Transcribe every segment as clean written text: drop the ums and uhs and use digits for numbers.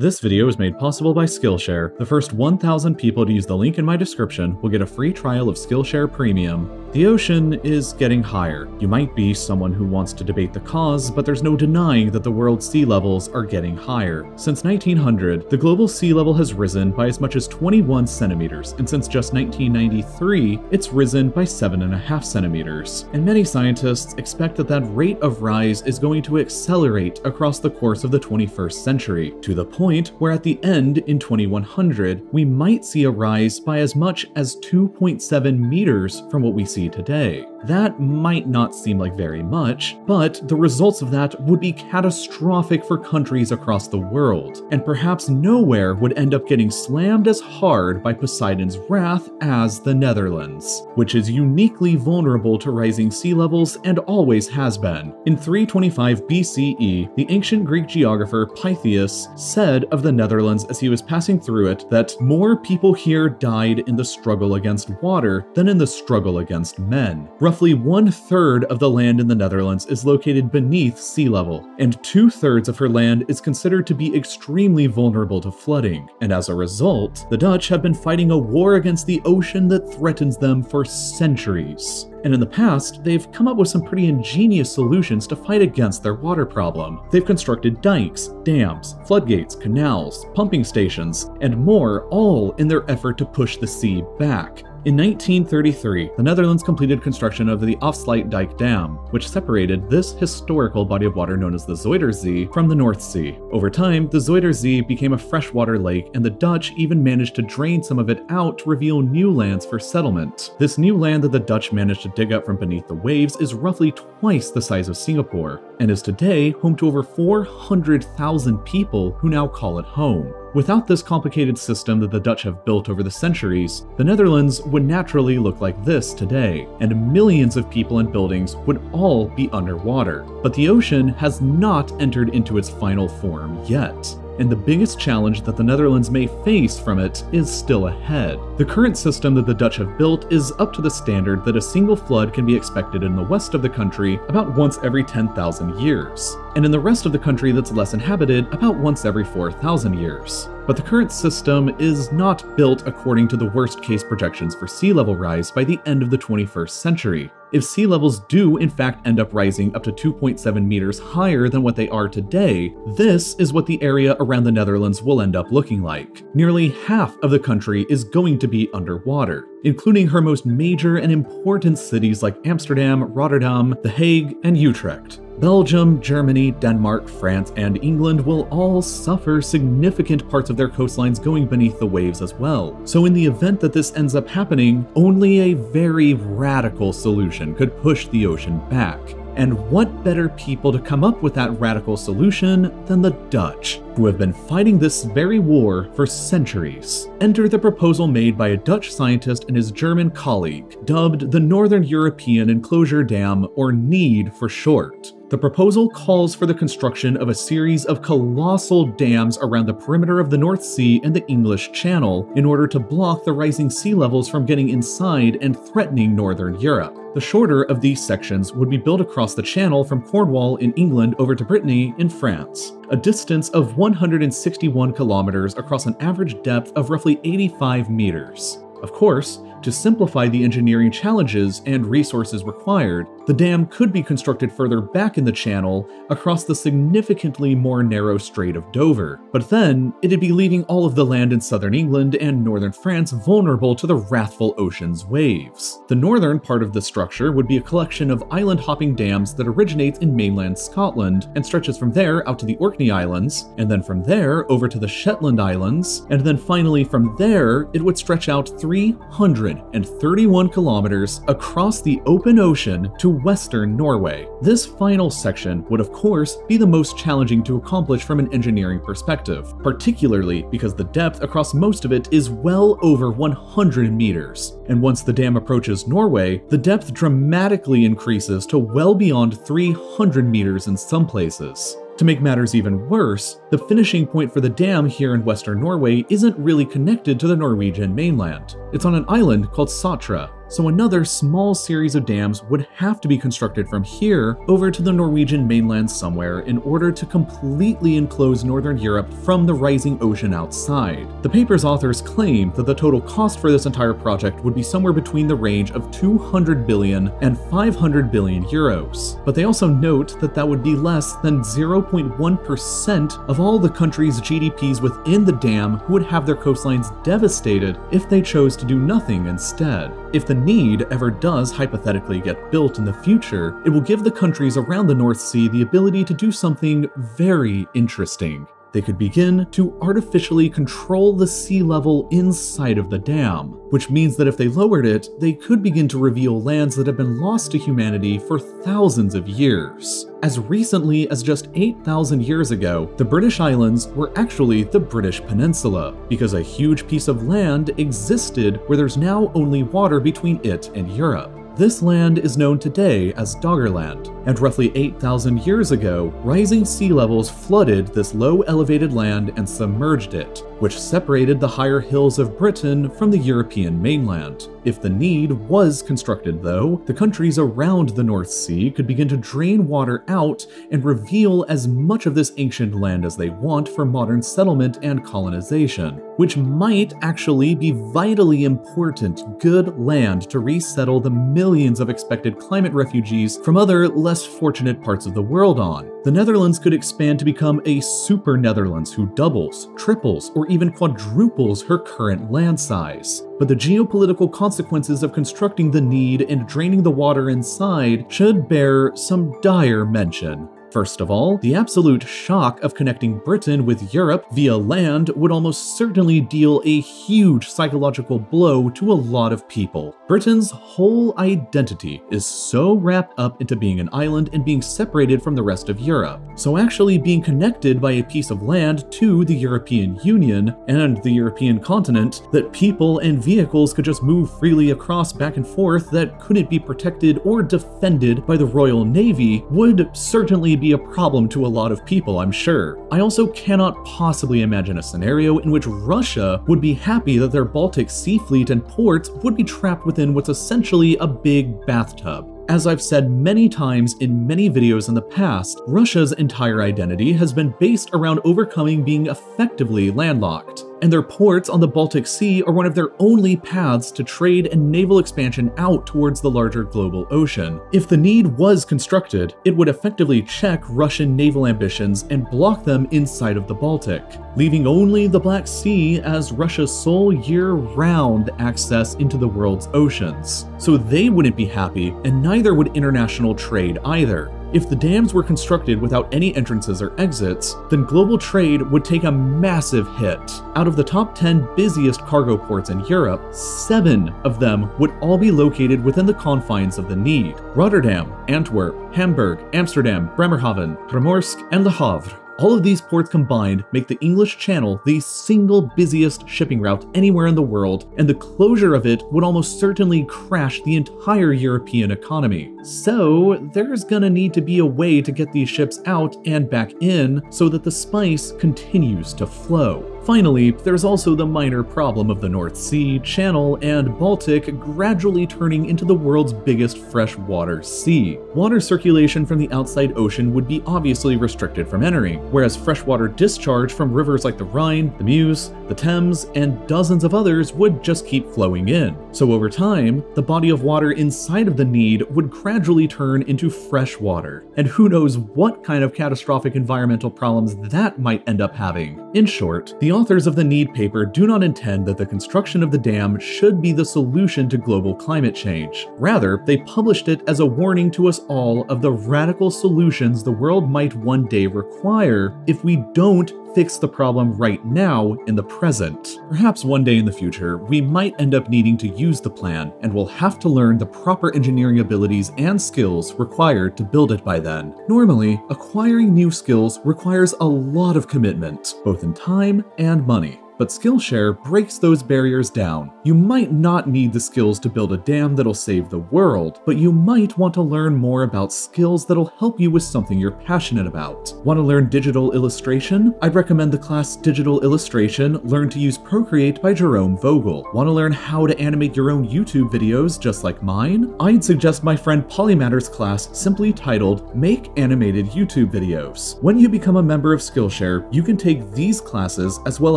This video is made possible by Skillshare. The first 1,000 people to use the link in my description will get a free trial of Skillshare Premium. The ocean is getting higher. You might be someone who wants to debate the cause, but there's no denying that the world's sea levels are getting higher. Since 1900, the global sea level has risen by as much as 21 centimeters, and since just 1993, it's risen by 7.5 centimeters. And many scientists expect that that rate of rise is going to accelerate across the course of the 21st century, to the point where at the end in 2100, we might see a rise by as much as 2.7 meters from what we see today. That might not seem like very much, but the results of that would be catastrophic for countries across the world, and perhaps nowhere would end up getting slammed as hard by Poseidon's wrath as the Netherlands, which is uniquely vulnerable to rising sea levels and always has been. In 325 BCE, the ancient Greek geographer Pytheas said of the Netherlands as he was passing through it that more people here died in the struggle against water than in the struggle against men. Roughly 1/3 of the land in the Netherlands is located beneath sea level, and 2/3 of her land is considered to be extremely vulnerable to flooding. And as a result, the Dutch have been fighting a war against the ocean that threatens them for centuries. And in the past, they've come up with some pretty ingenious solutions to fight against their water problem. They've constructed dikes, dams, floodgates, canals, pumping stations, and more, all in their effort to push the sea back. In 1933, the Netherlands completed construction of the Afsluitdijk Dam, which separated this historical body of water known as the Zuiderzee from the North Sea. Over time, the Zuiderzee became a freshwater lake, and the Dutch even managed to drain some of it out to reveal new lands for settlement. This new land that the Dutch managed to dig up from beneath the waves is roughly twice the size of Singapore, and is today home to over 400,000 people who now call it home. Without this complicated system that the Dutch have built over the centuries, the Netherlands would naturally look like this today, and millions of people and buildings would all be underwater. But the ocean has not entered into its final form yet, and the biggest challenge that the Netherlands may face from it is still ahead. The current system that the Dutch have built is up to the standard that a single flood can be expected in the west of the country about once every 10,000 years, and in the rest of the country that's less inhabited about once every 4,000 years. But the current system is not built according to the worst case projections for sea level rise by the end of the 21st century. If sea levels do in fact end up rising up to 2.7 meters higher than what they are today, this is what the area around the Netherlands will end up looking like. Nearly half of the country is going to be underwater, including her most major and important cities like Amsterdam, Rotterdam, The Hague, and Utrecht. Belgium, Germany, Denmark, France, and England will all suffer significant parts of their coastlines going beneath the waves as well. So in the event that this ends up happening, only a very radical solution could push the ocean back. And what better people to come up with that radical solution than the Dutch, who have been fighting this very war for centuries? Enter the proposal made by a Dutch scientist and his German colleague, dubbed the Northern European Enclosure Dam, or NEED for short. The proposal calls for the construction of a series of colossal dams around the perimeter of the North Sea and the English Channel in order to block the rising sea levels from getting inside and threatening Northern Europe. The shorter of these sections would be built across the channel from Cornwall in England over to Brittany in France, a distance of 161 kilometers across an average depth of roughly 85 meters. Of course, to simplify the engineering challenges and resources required, the dam could be constructed further back in the channel across the significantly more narrow Strait of Dover, but then it'd be leaving all of the land in southern England and northern France vulnerable to the wrathful ocean's waves. The northern part of the structure would be a collection of island-hopping dams that originates in mainland Scotland and stretches from there out to the Orkney Islands, and then from there over to the Shetland Islands, and then finally from there it would stretch out 331 kilometers across the open ocean to western Norway. This final section would of course be the most challenging to accomplish from an engineering perspective, particularly because the depth across most of it is well over 100 meters, and once the dam approaches Norway, the depth dramatically increases to well beyond 300 meters in some places. To make matters even worse, the finishing point for the dam here in western Norway isn't really connected to the Norwegian mainland. It's on an island called Sotra, so another small series of dams would have to be constructed from here over to the Norwegian mainland somewhere in order to completely enclose Northern Europe from the rising ocean outside. The paper's authors claim that the total cost for this entire project would be somewhere between the range of 200 billion and 500 billion euros, but they also note that that would be less than 0.1% of all the countries' GDPs within the dam who would have their coastlines devastated if they chose to do nothing instead. If the NEED ever does hypothetically get built in the future, it will give the countries around the North Sea the ability to do something very interesting. They could begin to artificially control the sea level inside of the dam, which means that if they lowered it, they could begin to reveal lands that have been lost to humanity for thousands of years. As recently as just 8,000 years ago, the British Islands were actually the British Peninsula, because a huge piece of land existed where there's now only water between it and Europe. This land is known today as Doggerland, and roughly 8,000 years ago, rising sea levels flooded this low elevated land and submerged it, which separated the higher hills of Britain from the European mainland. If the NEED was constructed though, the countries around the North Sea could begin to drain water out and reveal as much of this ancient land as they want for modern settlement and colonization, which might actually be vitally important, good land to resettle the millions of expected climate refugees from other, less fortunate parts of the world on. The Netherlands could expand to become a super Netherlands who doubles, triples, or even quadruples her current land size. But the geopolitical consequences of constructing the NEED and draining the water inside should bear some dire mention. First of all, the absolute shock of connecting Britain with Europe via land would almost certainly deal a huge psychological blow to a lot of people. Britain's whole identity is so wrapped up into being an island and being separated from the rest of Europe. So actually being connected by a piece of land to the European Union and the European continent that people and vehicles could just move freely across back and forth that couldn't be protected or defended by the Royal Navy would certainly be a problem to a lot of people, I'm sure. I also cannot possibly imagine a scenario in which Russia would be happy that their Baltic Sea fleet and ports would be trapped within what's essentially a big bathtub. As I've said many times in many videos in the past, Russia's entire identity has been based around overcoming being effectively landlocked, and their ports on the Baltic Sea are one of their only paths to trade and naval expansion out towards the larger global ocean. If the NEED was constructed, it would effectively check Russian naval ambitions and block them inside of the Baltic, leaving only the Black Sea as Russia's sole year-round access into the world's oceans. So they wouldn't be happy, and neither would international trade either. If the dams were constructed without any entrances or exits, then global trade would take a massive hit. Out of the top 10 busiest cargo ports in Europe, 7 of them would all be located within the confines of the NEED. Rotterdam, Antwerp, Hamburg, Amsterdam, Bremerhaven, Primorsk, and Le Havre. All of these ports combined make the English Channel the single busiest shipping route anywhere in the world, and the closure of it would almost certainly crash the entire European economy. So there's gonna need to be a way to get these ships out and back in so that the spice continues to flow. Finally, there's also the minor problem of the North Sea, Channel, and Baltic gradually turning into the world's biggest freshwater sea. Water circulation from the outside ocean would be obviously restricted from entering, whereas freshwater discharge from rivers like the Rhine, the Meuse, the Thames, and dozens of others would just keep flowing in. So over time, the body of water inside of the NEED would gradually turn into freshwater, and who knows what kind of catastrophic environmental problems that might end up having. In short, the authors of the NEED paper do not intend that the construction of the dam should be the solution to global climate change. Rather, they published it as a warning to us all of the radical solutions the world might one day require if we don't fix the problem right now in the present. Perhaps one day in the future, we might end up needing to use the plan, and we'll have to learn the proper engineering abilities and skills required to build it by then. Normally, acquiring new skills requires a lot of commitment, both in time and money. But Skillshare breaks those barriers down. You might not need the skills to build a dam that'll save the world, but you might want to learn more about skills that'll help you with something you're passionate about. Want to learn digital illustration? I'd recommend the class Digital Illustration, Learn to Use Procreate by Jerome Vogel. Want to learn how to animate your own YouTube videos just like mine? I'd suggest my friend Polymatter's class simply titled Make Animated YouTube Videos. When you become a member of Skillshare, you can take these classes as well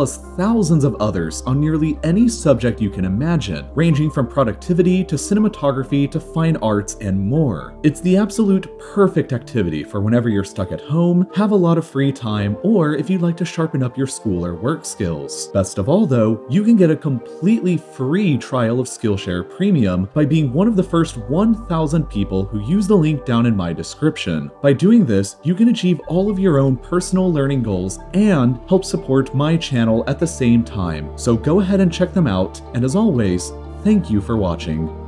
as thousands of others on nearly any subject you can imagine, ranging from productivity to cinematography to fine arts and more. It's the absolute perfect activity for whenever you're stuck at home, have a lot of free time, or if you'd like to sharpen up your school or work skills. Best of all though, you can get a completely free trial of Skillshare Premium by being one of the first 1,000 people who use the link down in my description. By doing this, you can achieve all of your own personal learning goals and help support my channel at the same time, so go ahead and check them out, and as always, thank you for watching.